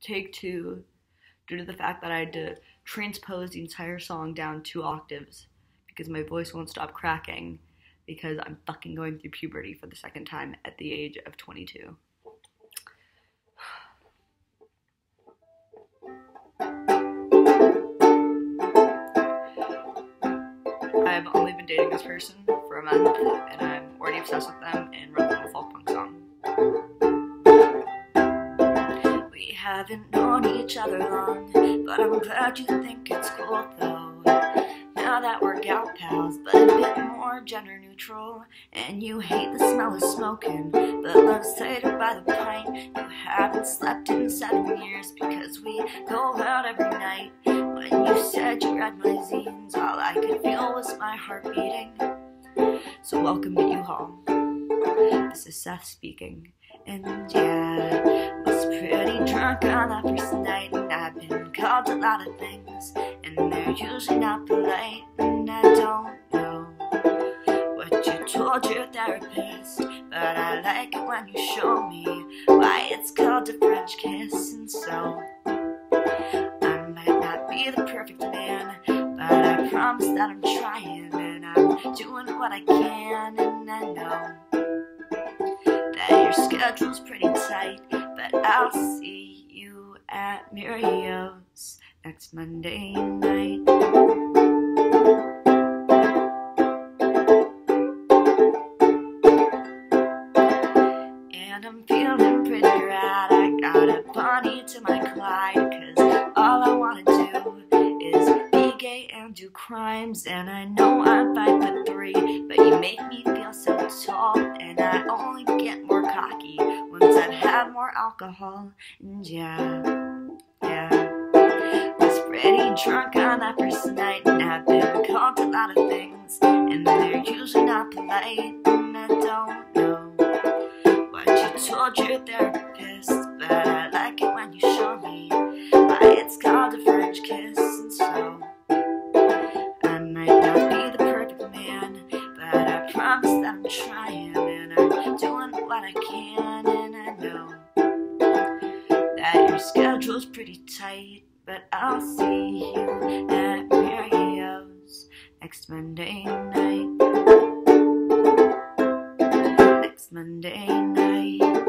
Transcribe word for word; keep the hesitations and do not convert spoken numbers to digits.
take two due to the fact that I had to transpose the entire song down two octaves because my voice won't stop cracking because I'm fucking going through puberty for the second time at the age of twenty-two. I've only been dating this person for a month, and I'm already obsessed with them and wrote them a folk punk song. We haven't known each other long, but I'm glad you think it's cool though. Now that we're gal pals, but a bit more gender neutral, and you hate the smell of smoking, but love cider by the pint. You haven't slept in seven years because we go out every night. When you said you read my zines, all I could feel was my heart beating. So welcome to U-Haul. This is Seth speaking. And yeah, I was pretty drunk on that first night, and I've been called a lot of things, and they're usually not polite. And I don't know what you told your therapist, but I like it when you show me why it's called a French kiss. And so the perfect man, but I promise that I'm trying, and I'm doing what I can, and I know that your schedule's pretty tight, but I'll see you at Murio's next Monday night. And I'm feeling pretty rad, I got a bunny to my Clyde, cause all I wanna do and do crimes, and I know I'm five foot three, but you make me feel so tall, and I only get more cocky once I've had more alcohol. And yeah, yeah, was pretty drunk on that first night, and I've been called a lot of things, and they're usually not polite. And I don't know what you told your therapist, but I like it when you show me why it's called a French kiss. And so I'm trying, and I'm doing what I can, and I know that your schedule's pretty tight, but I'll see you at Murio's next Monday night. Next Monday night.